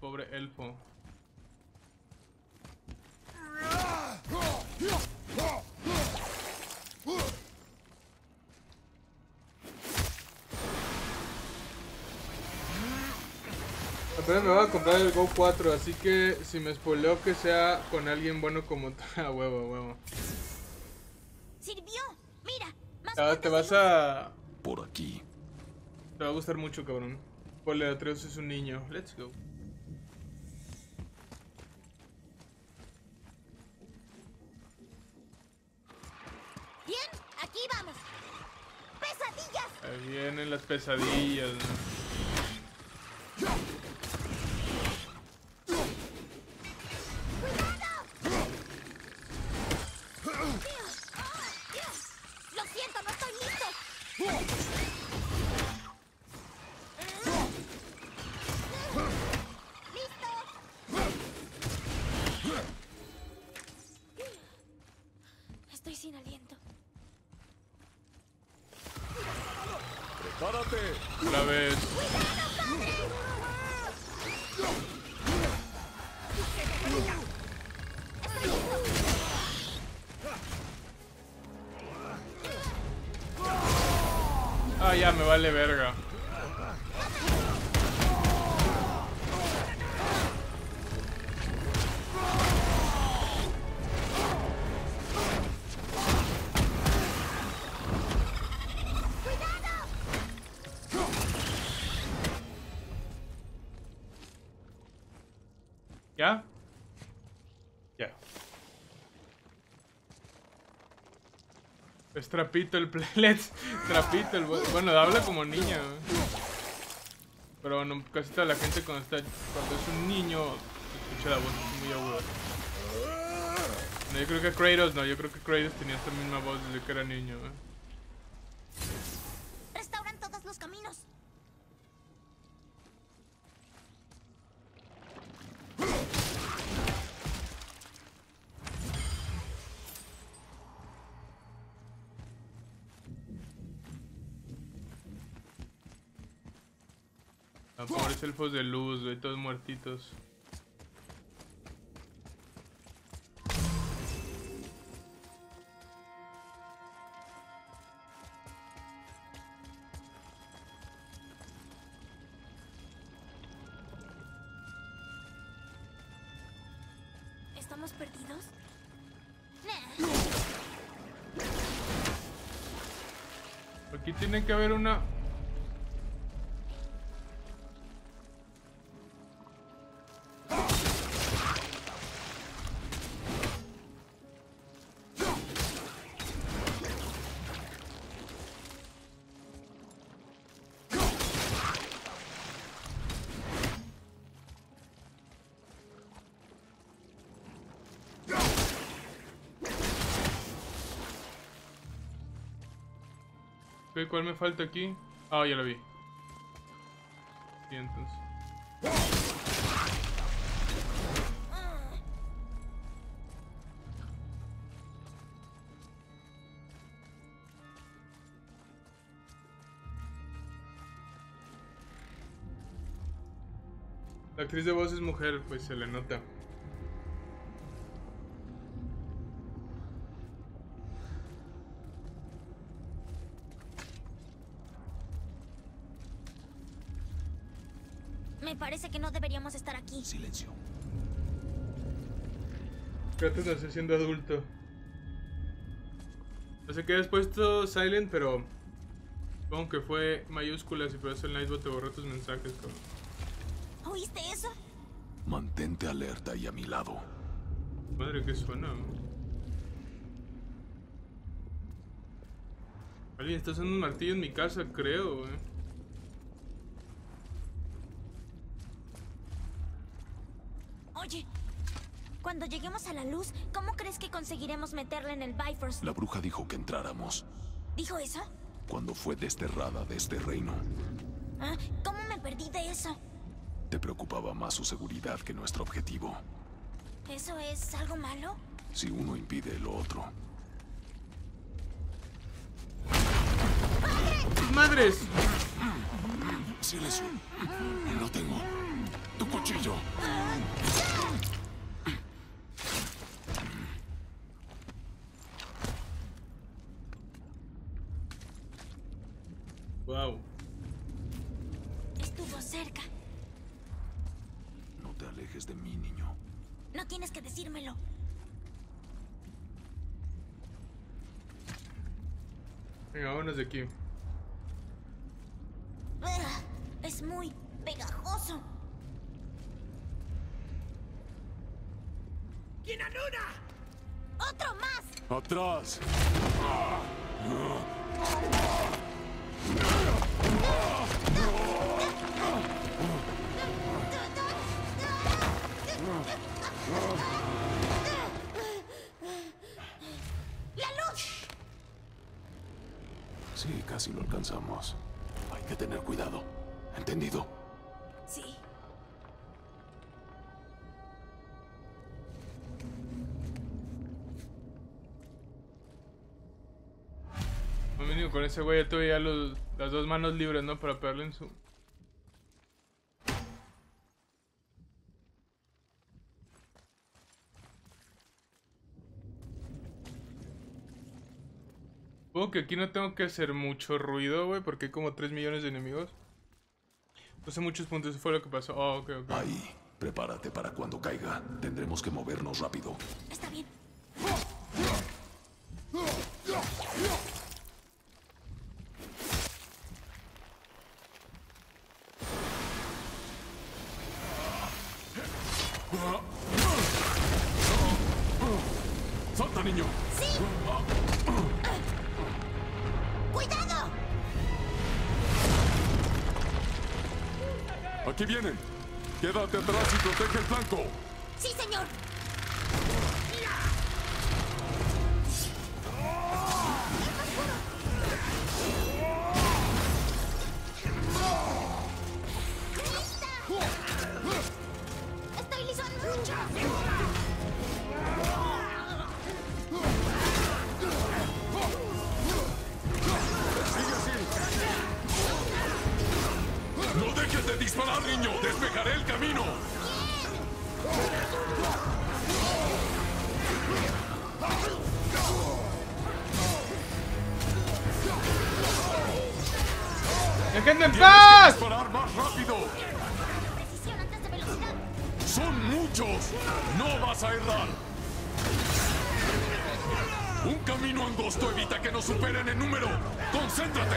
pobre elfo. Apenas me voy a comprar el Go 4, así que si me spoileo que sea con alguien bueno como... Ah, huevo, huevo. Sirvió, mira. Te vas a... Por aquí. Te va a gustar mucho, cabrón. Pole, Atreus es un niño. Let's go. Bien, aquí vamos. Pesadillas. Ahí vienen las pesadillas, ¿no? Ah, ya me vale verga. ¿Ya? Ya. Es trapito el Playlet. Trapito el... Bueno, habla como niño. Pero no, casi toda la gente cuando, cuando es un niño escucha la voz muy aguda. No, yo creo que Kratos no. Yo creo que Kratos tenía esta misma voz desde que era niño. Restauran todos los caminos. Ah, pobres elfos de luz, güey, todos muertitos. ¿Estamos perdidos? Aquí tiene que haber una... ¿Cuál me falta aquí? Ah, ya lo vi. Y entonces. La actriz de voz es mujer, pues se le nota. Me parece que no deberíamos estar aquí. Silencio. Kratos nació siendo adulto. No sé qué has puesto silent, pero supongo que fue mayúsculas y por eso el Nightbot te borró tus mensajes, como... ¿Oíste eso? Mantente alerta y a mi lado. Madre, ¿qué suena? Alguien está usando un martillo en mi casa, creo, Oye, cuando lleguemos a la luz, ¿cómo crees que conseguiremos meterla en el Biforce? La bruja dijo que entráramos. ¿Dijo eso? Cuando fue desterrada de este reino. ¿Ah? ¿Cómo me perdí de eso? Te preocupaba más su seguridad que nuestro objetivo. ¿Eso es algo malo? Si uno impide lo otro. ¡Madres! ¡Silencio! No tengo tu cuchillo. alejes de mí, niño. No tienes que decírmelo. Venga, vámonos de aquí. Es muy pegajoso. ¡Quién anula! ¡Otro más! ¡Atrás! ¡La luz! Sí, casi lo alcanzamos. Hay que tener cuidado. ¿Entendido? Sí. No, mínimo, con ese güey ya tuve ya las dos manos libres, ¿no? Para pegarle en su... Supongo que aquí no tengo que hacer mucho ruido, güey, porque hay como 3 millones de enemigos. No sé muchos puntos, eso fue lo que pasó. Oh, ok, ok. Ahí, prepárate para cuando caiga. Tendremos que movernos rápido. Está bien. ¡Salta, niño! ¡Sí! ¡Cuidado! ¡Aquí vienen! ¡Quédate atrás y protege el flanco! ¡Sí, señor! ¡Disparad, niño! ¡Despejaré el camino! ¡Déjenme en paz! ¡Disparar más rápido! ¡Son muchos! ¡No vas a errar! Un camino angosto evita que nos superen en número. ¡Concéntrate!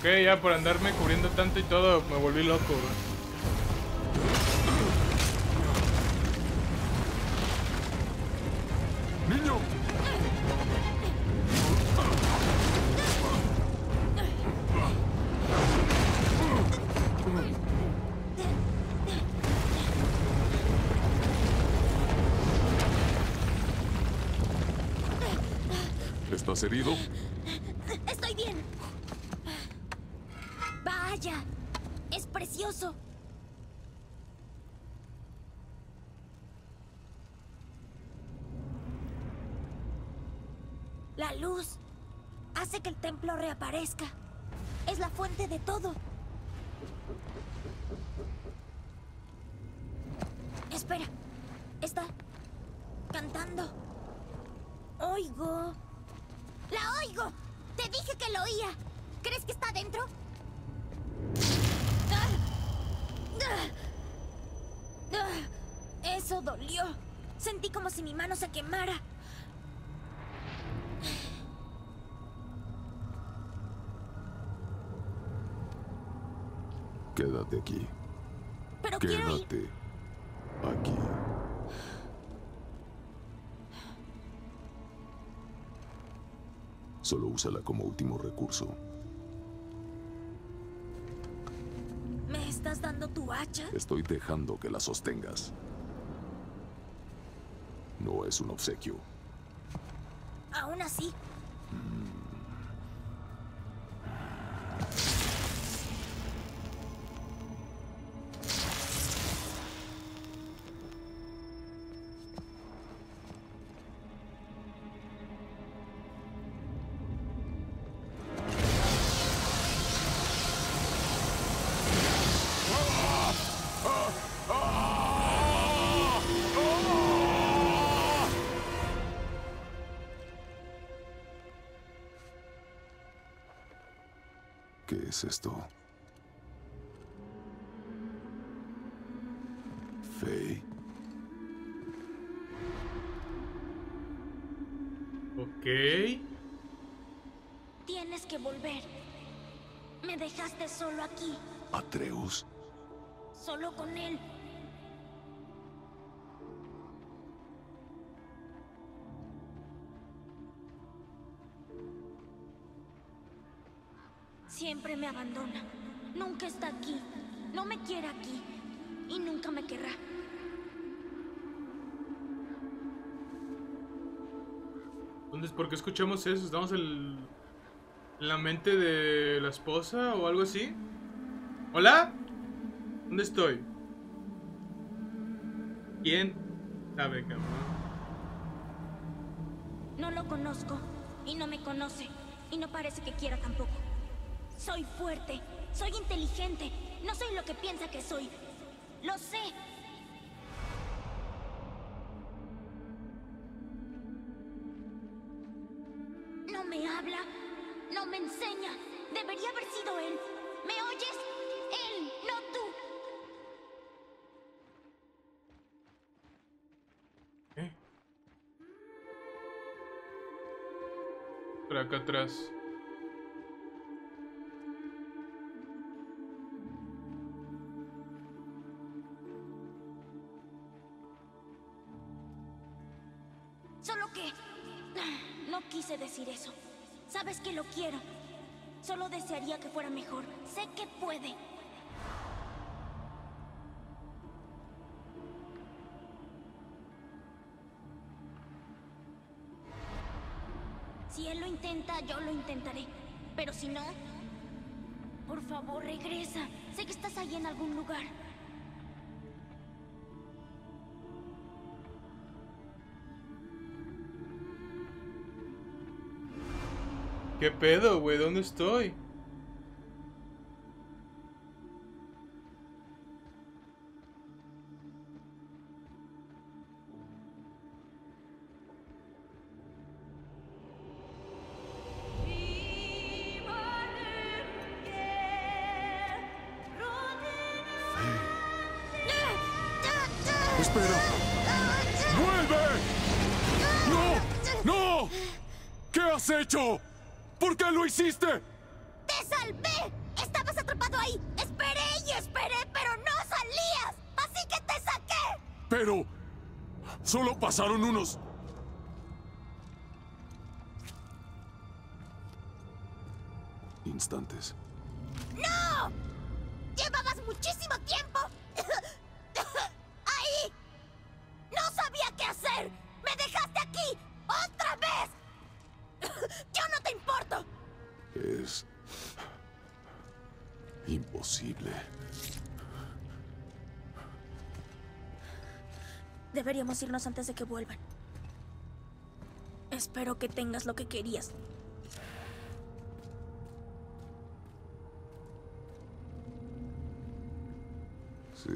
Ok, ya por andarme cubriendo tanto y todo me volví loco, bro. ¿Estás herido? Estoy bien. Vaya, es precioso. La luz hace que el templo reaparezca. Es la fuente de todo. Espera, está cantando. Oigo. ¡La oigo! ¡Te dije que lo oía! ¿Crees que está dentro? Eso dolió. Sentí como si mi mano se quemara. Quédate aquí. Pero quédate aquí. Solo úsala como último recurso. ¿Me estás dando tu hacha? Estoy dejando que la sostengas. No es un obsequio. Aún así. ¿Qué es esto? ¿Fey? Ok. Tienes que volver. Me dejaste solo aquí. Atreus. Solo con él. Siempre me abandona. Nunca está aquí. No me quiere aquí. Y nunca me querrá. Entonces, ¿por qué escuchamos eso? ¿Estamos en la mente de la esposa o algo así? ¿Hola? ¿Dónde estoy? ¿Quién sabe, cabrón? No lo conozco. Y no me conoce. Y no parece que quiera tampoco. Soy fuerte. Soy inteligente. No soy lo que piensa que soy. ¡Lo sé! No me habla, no me enseña. Debería haber sido él. ¿Me oyes? Él, no tú. ¿Eh? Para acá atrás. Decir eso. Sabes que lo quiero. Solo desearía que fuera mejor. Sé que puede. Si él lo intenta, yo lo intentaré. Pero si no, por favor, regresa. Sé que estás ahí en algún lugar. ¿Qué pedo, güey? ¿Dónde estoy? Espera. ¡Vuelve! ¡No! ¡No! ¿Qué has hecho? ¿Por qué lo hiciste? ¡Te salvé! Estabas atrapado ahí. Esperé y esperé, pero no salías. Así que te saqué. Pero... solo pasaron unos... instantes. ¡No! Llevabas muchísimo tiempo. Ahí. No sabía qué hacer. Me dejaste aquí. ¡Otra vez! ¡Yo no te importo! Es... imposible. Deberíamos irnos antes de que vuelvan. Espero que tengas lo que querías. Sí.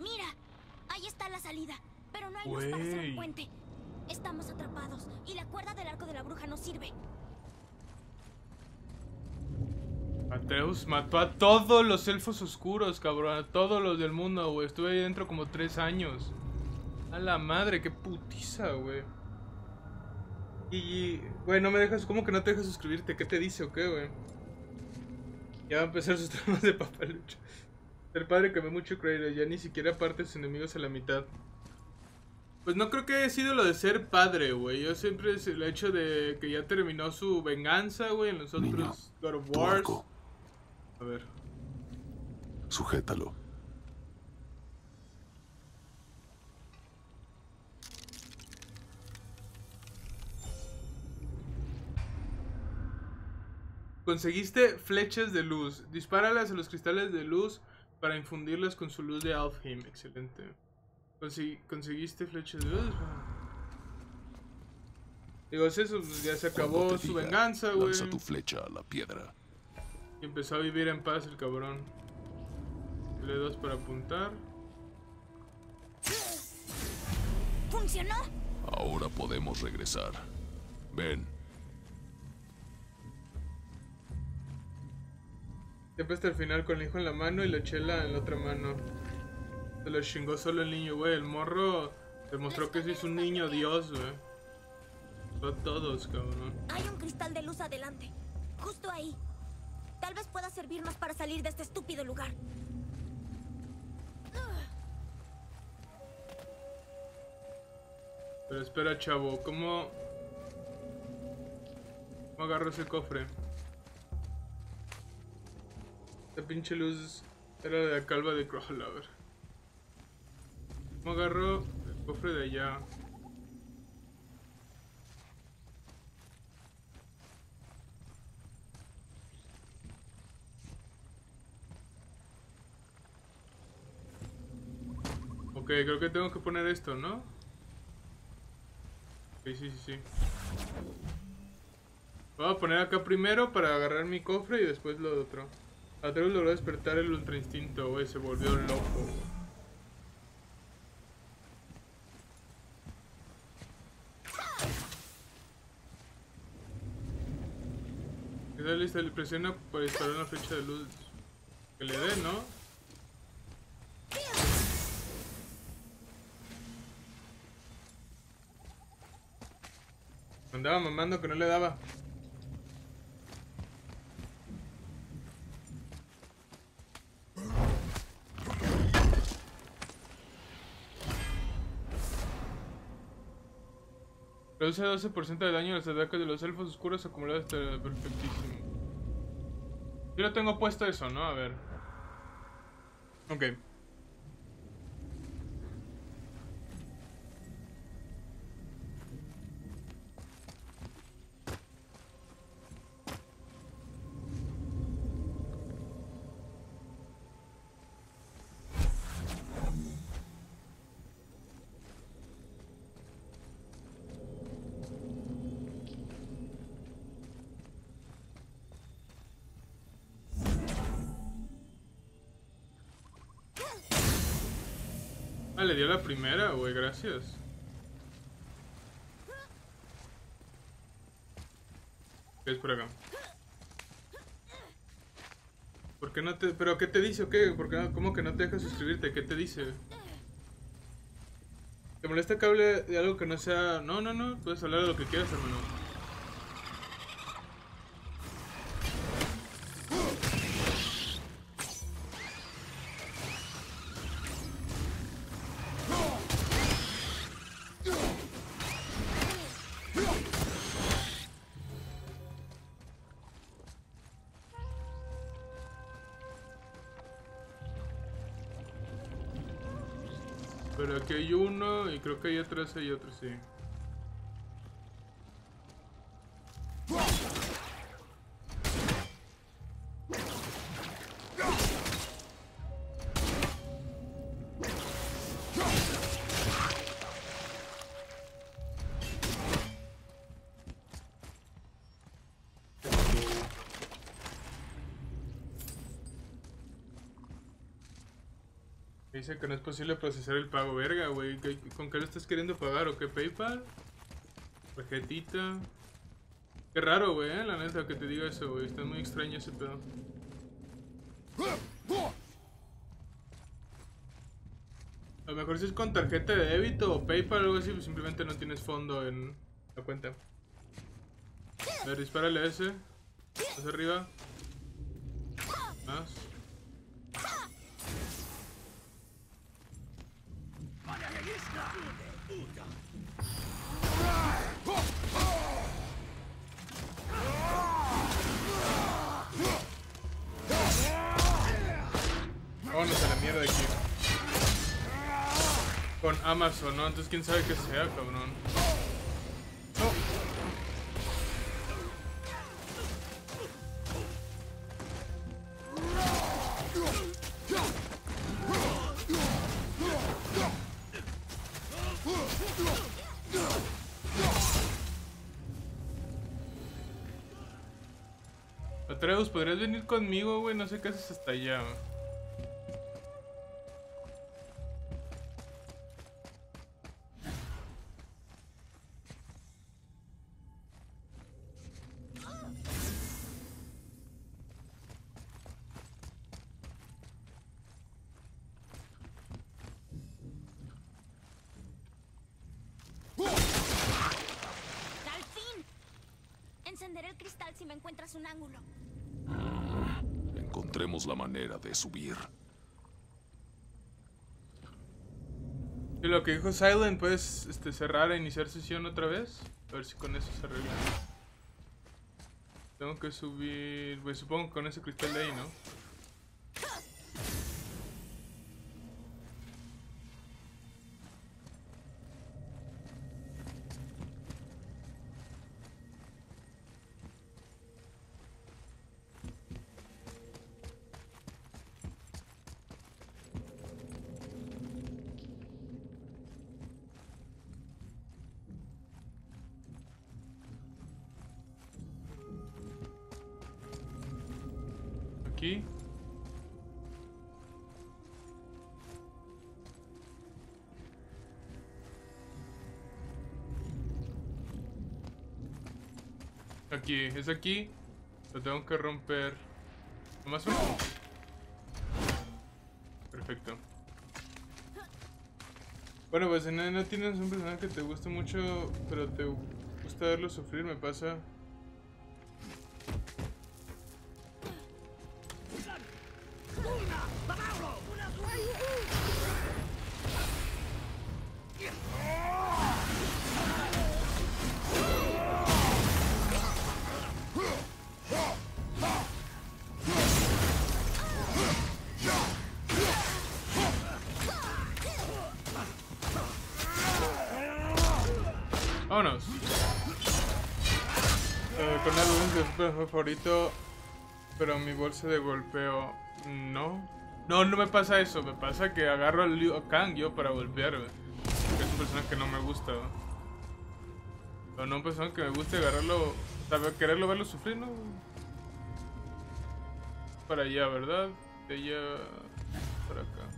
Mira, ahí está la salida, pero no hay luz para hacer un puente. Estamos atrapados y la cuerda del arco de la bruja no sirve. Atreus mató a todos los elfos oscuros, cabrón. A todos los del mundo, güey. Estuve ahí dentro como 3 años. A la madre, qué putiza, güey. Y, güey, no me dejas. ¿Cómo que no te dejas suscribirte? ¿Qué te dice o qué, güey? Ya va a empezar sus tramas de papalucho. El padre que me mucho creer. Ya ni siquiera parte a sus enemigos a la mitad. Pues no creo que haya sido lo de ser padre, güey. Yo siempre el hecho de que ya terminó su venganza, güey, en los otros God of War. A ver. Sujétalo. Conseguiste flechas de luz. Dispáralas a los cristales de luz para infundirlas con su luz de Alfheim. Excelente. ¿Conseguiste flechas de luz? Digo, es eso, ya se acabó su venganza, güey. Lanza tu flecha a la piedra. Y empezó a vivir en paz el cabrón. L2 para apuntar. ¿Funcionó? Ahora podemos regresar. Ven. Siempre hasta el final con el hijo en la mano y la chela en la otra mano. Se lo chingó solo el niño, güey. El morro demostró que sí es un niño dios, güey. A todos, cabrón. Hay un cristal de luz adelante. Justo ahí. Tal vez pueda servirnos para salir de este estúpido lugar. Pero espera, chavo, ¿cómo agarro ese cofre? Esta pinche luz era de la calva de Kroll, a ver. ¿Cómo agarro el cofre de allá? Ok, creo que tengo que poner esto, ¿no? Sí, sí, sí, sí. Voy a poner acá primero para agarrar mi cofre y después lo otro. Atreus logró despertar el ultra instinto, güey. Se volvió loco. Está lista, le presiona para disparar una flecha de luz que le dé, ¿no? Andaba mamando que no le daba. Reduce 12% de daño a los ataques de los elfos oscuros acumulados hasta perfectísimo. Yo lo tengo puesto eso, ¿no? A ver. Ok. Le dio la primera, güey, gracias. ¿Qué es por acá? ¿Por qué no te...? ¿Pero qué te dice o qué? ¿Por qué no? ¿Cómo que no te deja suscribirte? ¿Qué te dice? ¿Te molesta que hable de algo que no sea...? No, no, no, puedes hablar de lo que quieras, hermano. Pero aquí hay uno y creo que ahí atrás hay otro, sí. Dice que no es posible procesar el pago, verga, güey. ¿Con qué lo estás queriendo pagar o qué? ¿PayPal? ¿Tarjetita? Qué raro, güey, la neta que te diga eso, güey. Está muy extraño ese pedo. A lo mejor si es con tarjeta de débito o PayPal o algo así, pues simplemente no tienes fondo en la cuenta. A ver, dispárale a ese. Más arriba. Más. Vámonos a la mierda de aquí. Con Amazon, ¿no? Entonces quién sabe qué sea, cabrón. Atreus, ¿podrías venir conmigo, güey? No sé qué haces hasta allá, güey. encenderé el cristal si me encuentras un ángulo. Encontremos la manera de subir. Y lo que dijo Silent, puedes cerrar e iniciar sesión otra vez. A ver si con eso se arregla. Tengo que subir... Pues supongo que con ese cristal de ahí, ¿no? Aquí, es aquí. Lo tengo que romper. ¿Nomás uno? Perfecto. Bueno, pues no tienes un personaje que te guste mucho, pero te gusta verlo sufrir, me pasa. Vámonos. Con algo es mi favorito, pero mi bolsa de golpeo no. No me pasa eso, me pasa que agarro al Liu Kang yo para golpearme. Es un personaje que no me gusta. O no un personaje que me guste agarrarlo, saber quererlo verlo sufrir, ¿no? Para allá, ¿verdad? De allá para acá.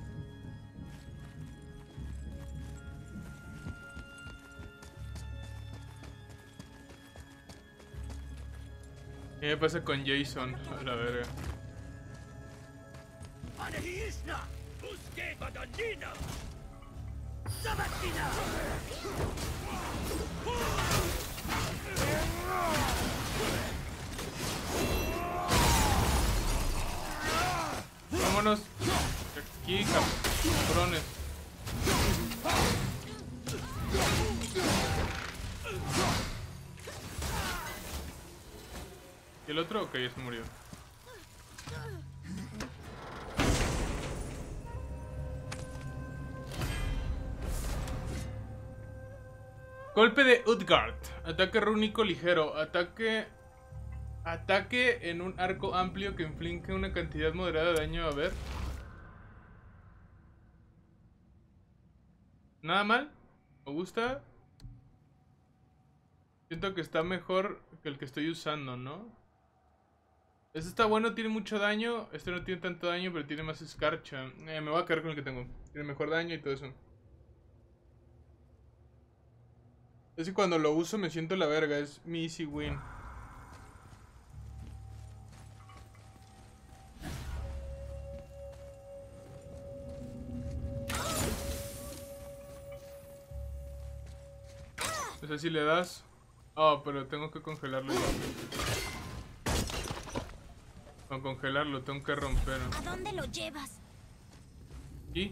¿Qué me pasa con Jason? A la verga. Vámonos. Aquí, cabrones. ¿Y el otro? Ok, ya se murió. Golpe de Utgard. Ataque rúnico ligero. Ataque en un arco amplio que inflige una cantidad moderada de daño. A ver. Nada mal. Me gusta. Siento que está mejor que el que estoy usando, ¿no? Este está bueno, tiene mucho daño. Este no tiene tanto daño, pero tiene más escarcha. Me voy a quedar con el que tengo. Tiene mejor daño y todo eso. Es que cuando lo uso me siento la verga. Es mi easy win. No sé si le das. Oh, pero tengo que congelarlo ya. Con congelarlo, tengo que romper. ¿A dónde lo llevas? ¿Y?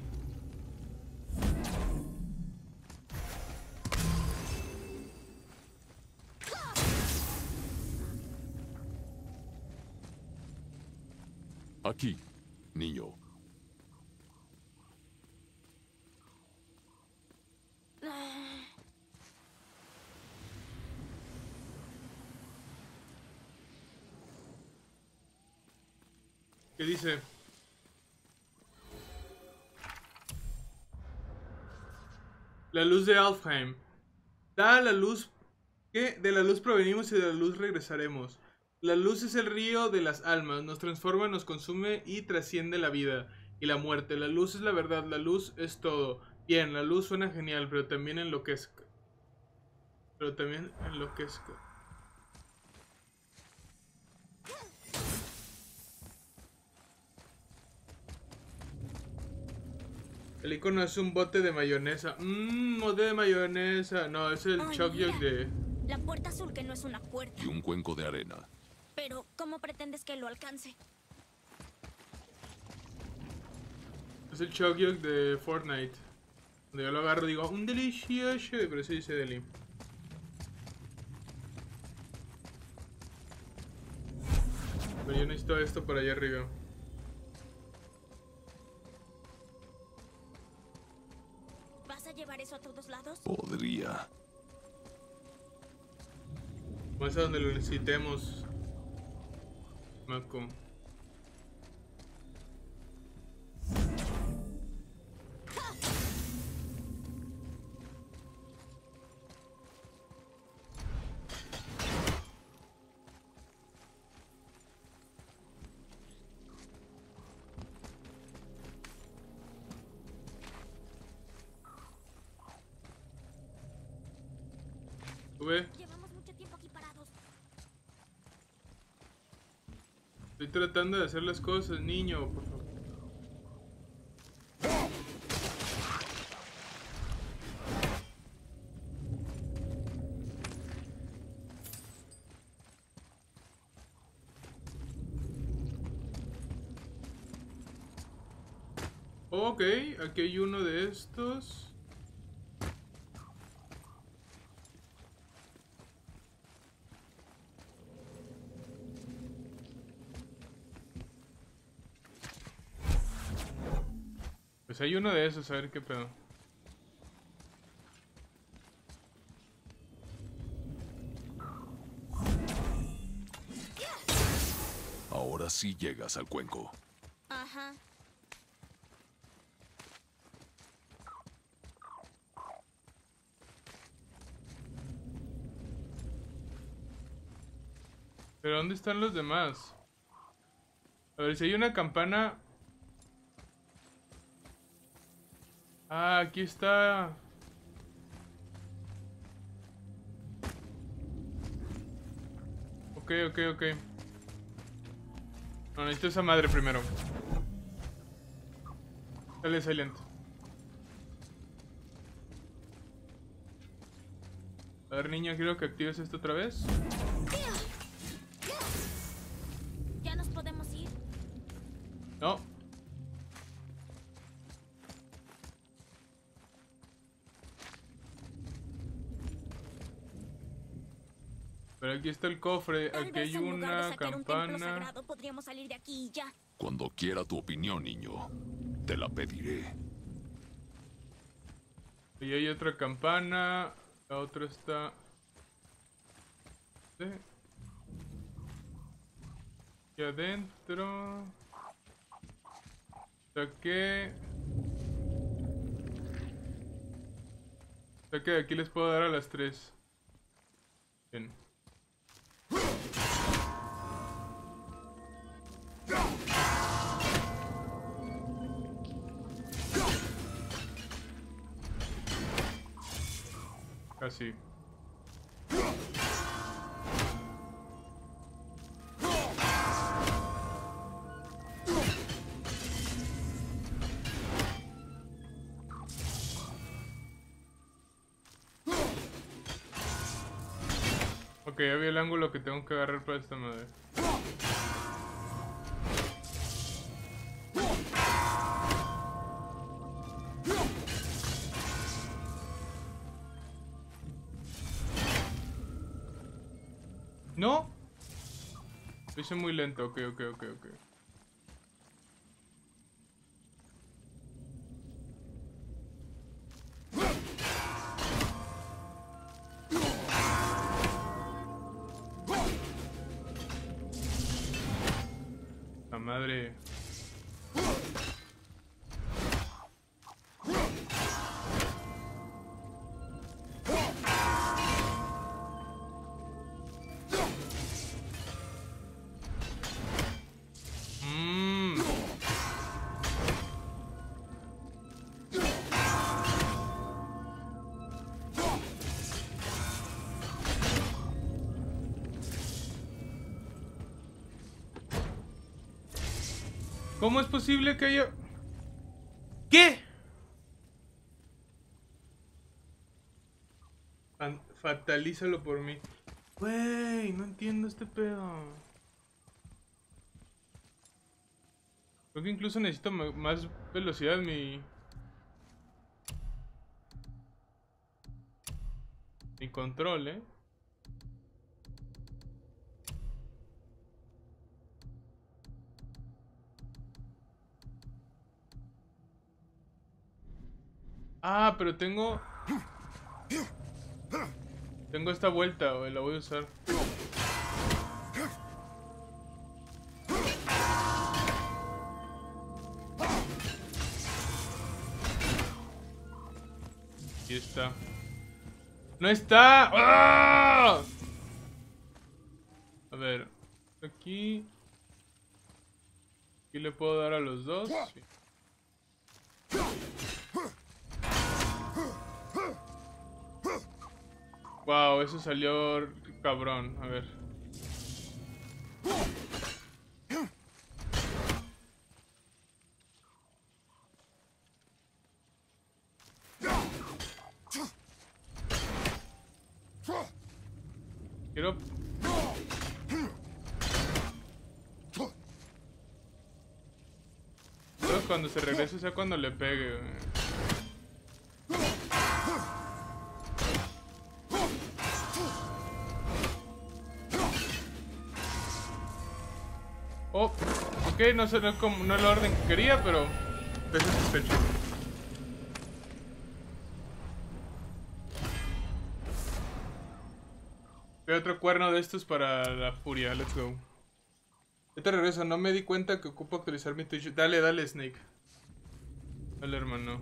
Aquí, niño. ¿Qué dice? La luz de Alfheim. Da la luz que de la luz provenimos y de la luz regresaremos. La luz es el río de las almas. Nos transforma, nos consume y trasciende la vida y la muerte. La luz es la verdad. La luz es todo. Bien, la luz suena genial, pero también enloquezca. El icono es un bote de mayonesa. Bote de mayonesa. No, es el choc yolk de La puerta azul que no es una puerta. Y un cuenco de arena. Pero, ¿cómo pretendes que lo alcance? Es el Chokyok de Fortnite. Cuando yo lo agarro digo, un delicioso, pero eso dice Deli. Pero yo necesito esto para allá arriba. ¿Vas a llevar eso a todos lados? Podría. Más a donde lo necesitemos, Marco. Estoy tratando de hacer las cosas, niño, por favor. Ok, aquí hay uno de estos. Pues hay uno de esos, a ver qué pedo. Ahora sí llegas al cuenco. Ajá. ¿Pero dónde están los demás? A ver, si hay una campana... Ah, aquí está. Ok. No, necesito esa madre primero. Dale, Silent. A ver, niña, quiero que actives esto otra vez. ¿Ya nos podemos ir? No. Pero aquí está el cofre, aquí hay una campana. Cuando quiera tu opinión, niño, te la pediré. Y hay otra campana, la otra está... ¿Sí? Y adentro... Saqué, de aquí les puedo dar a las 3. Bien. Así. Ok, ya vi el ángulo que tengo que agarrar para esta madre. Hice muy lento, ok. La madre. ¿Cómo es posible que haya...? ¿Qué? Fatalízalo por mí. Wey, no entiendo este pedo. Creo que incluso necesito más velocidad mi control, ¿eh? Ah, pero tengo esta vuelta, güey, la voy a usar. Aquí está. ¡No está! ¡Ah! A ver, aquí... Aquí le puedo dar a los dos. Sí. Wow, eso salió cabrón, a ver. Quiero... Creo que cuando se regrese sea cuando le pegue, güey. Oh, ok, no sé, no es el orden que quería, pero estoy satisfecho. Hay otro cuerno de estos para la furia, let's go. Yo te regreso, no me di cuenta que ocupo actualizar mi Twitch. Dale, dale, Snake. Dale, hermano.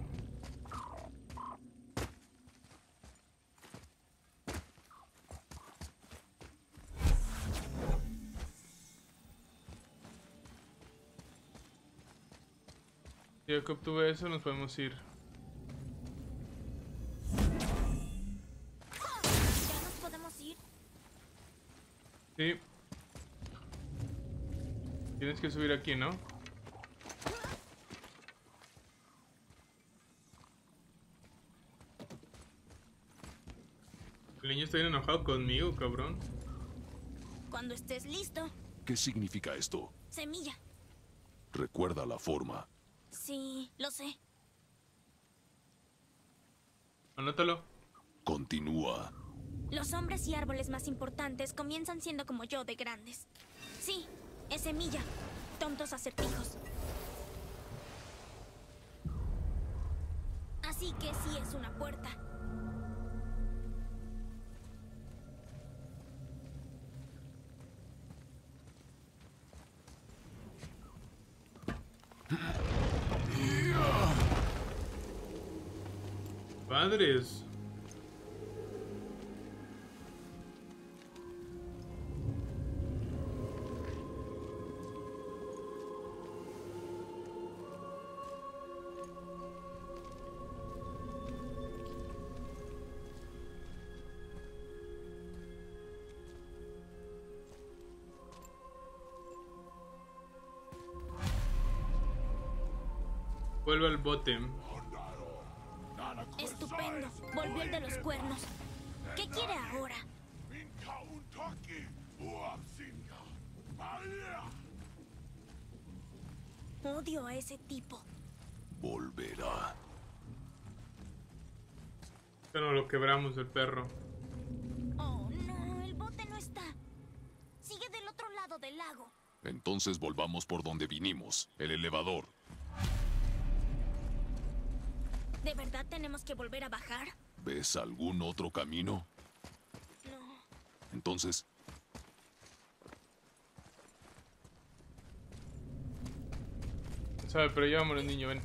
Ya que obtuve eso, nos podemos ir. ¿Ya nos podemos ir? Sí. Tienes que subir aquí, ¿no? El niño está bien enojado conmigo, cabrón. Cuando estés listo. ¿Qué significa esto? Semilla. Recuerda la forma. Sí, lo sé. Anótalo. Continúa. Los hombres y árboles más importantes comienzan siendo como yo de grandes. Sí, es semilla. Tontos acertijos. Así que sí es una puerta. Padres. Vuelve al bote. Estupendo, volvió el de los cuernos. ¿Qué quiere ahora? Odio a ese tipo. Volverá. Pero lo quebramos el perro. Oh, no, el bote no está. Sigue del otro lado del lago. Entonces volvamos por donde vinimos, el elevador. ¿De verdad tenemos que volver a bajar? ¿Ves algún otro camino? No. Entonces... Sabe, pero ya vámonos, niño, ven.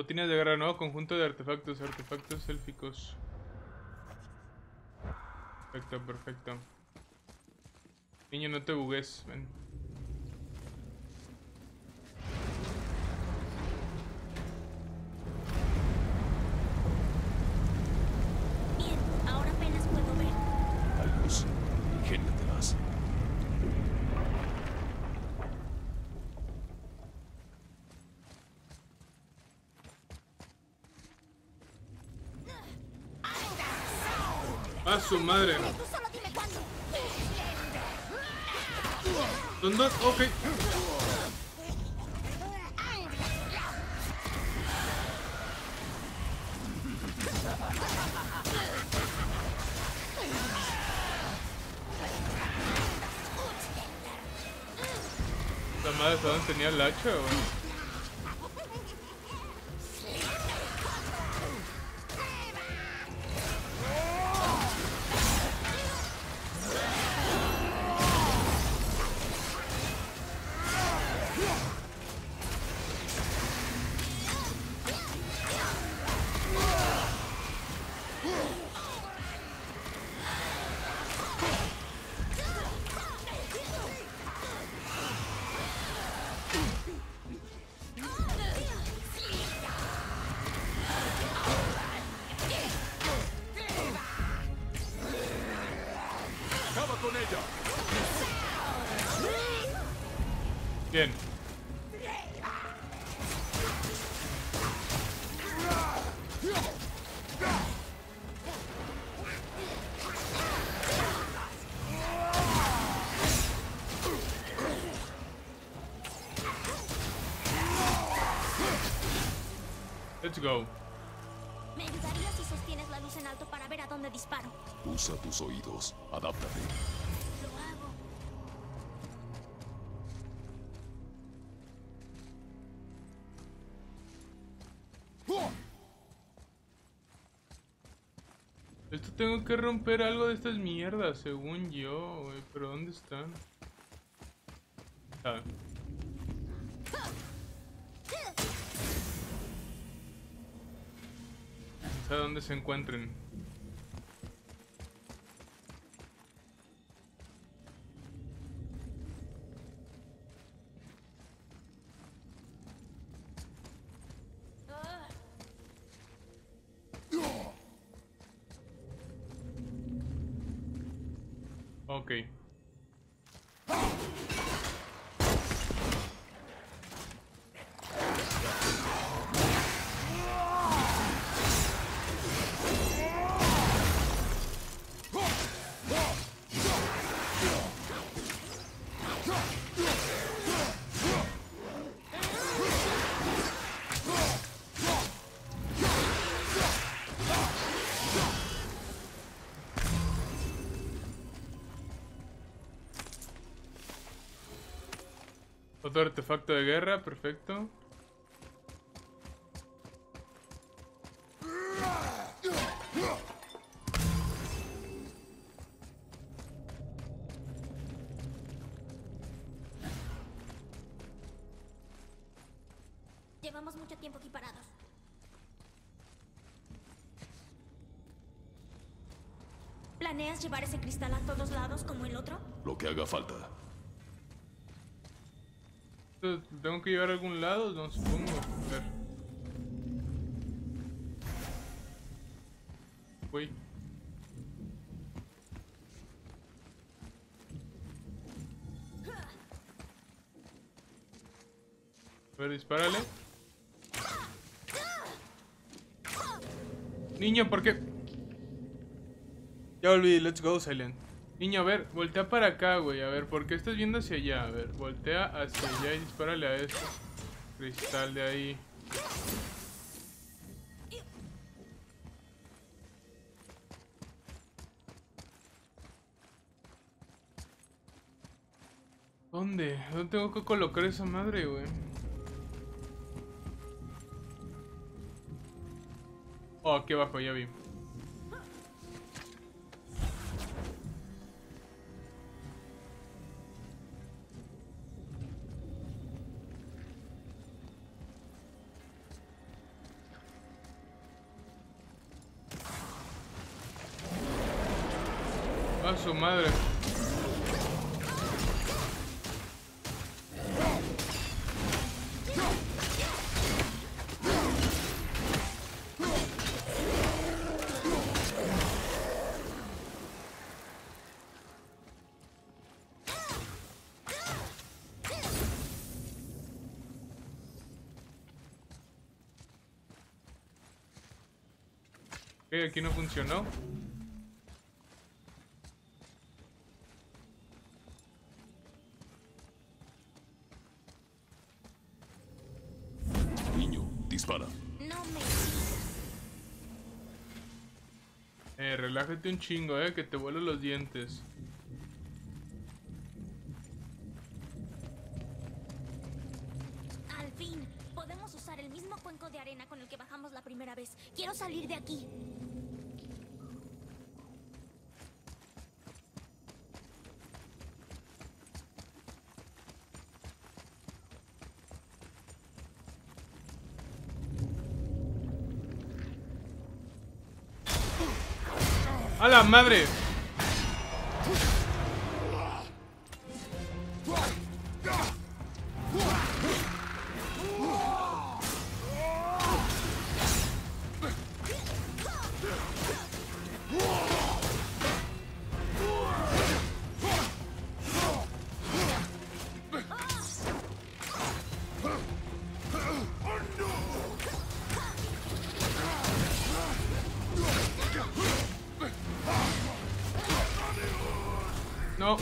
Botines de guerra, nuevo conjunto de artefactos, artefactos élficos. Perfecto, perfecto. Niño, no te bugues, ven. Bien, ahora apenas puedo ver. La luz, ingéniate más. ¡A su madre! ¿Dónde? Ok. La madre, ¿hasta dónde tenía el hacha? Bien. Let's go. Me ayudaría si sostienes la luz en alto para ver a dónde disparo. Usa tus oídos, adáptate. Esto tengo que romper algo de estas mierdas, según yo, wey. Pero ¿dónde están? Ah. No sé dónde se encuentren. Ok. Otro artefacto de guerra, perfecto. Llevamos mucho tiempo aquí parados. ¿Planeas llevar ese cristal a todos lados como el otro? Lo que haga falta. ¿Tengo que llevar a algún lado? No, supongo. A ver. Uy. A ver, dispárale. Niño, ¿por qué? Ya olvidé, let's go, Silent. Niño, a ver, voltea para acá, güey. A ver, ¿por qué estás viendo hacia allá? A ver, voltea hacia allá y dispárale a este cristal de ahí. ¿Dónde? ¿Dónde tengo que colocar esa madre, güey? Oh, aquí abajo, ya vi. A su madre. Ok, aquí no funcionó. Niño, dispara. No me sigas. Relájate un chingo, que te vuelen los dientes. Al fin, podemos usar el mismo cuenco de arena con el que bajamos la primera vez. Quiero salir de aquí. ¡A la madre! No.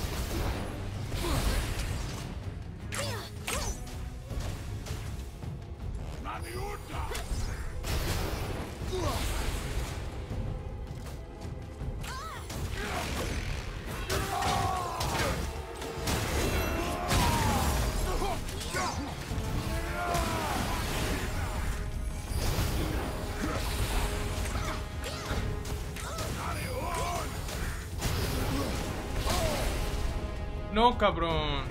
No, cabrón.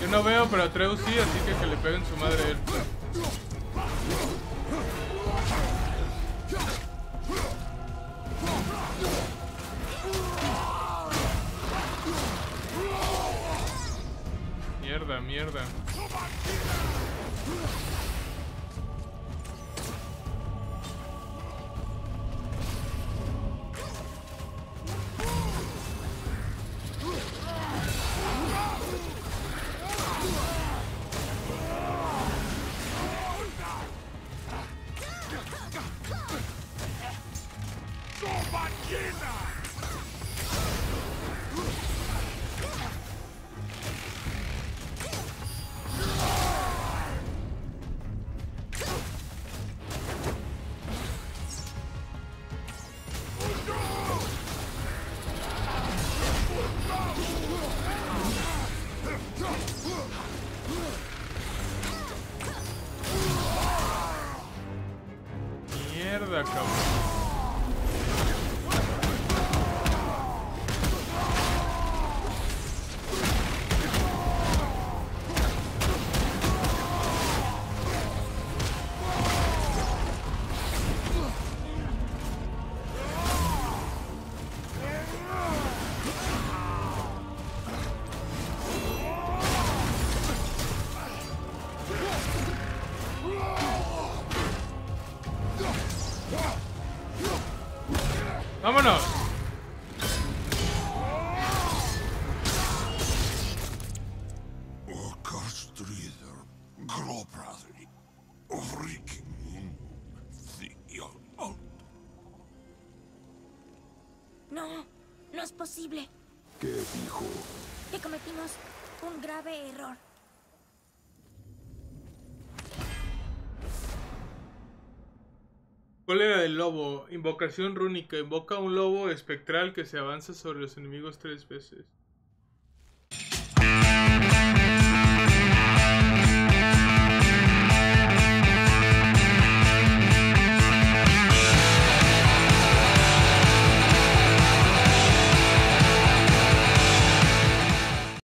Yo no veo, pero Atreus sí, así que le peguen su madre a él. Mierda, mierda. Mierda, cabrón. ¡Vámonos! No, no es posible. ¿Qué dijo? Que cometimos un grave error. Cólera del lobo. Invocación rúnica. Invoca un lobo espectral que se avanza sobre los enemigos 3 veces.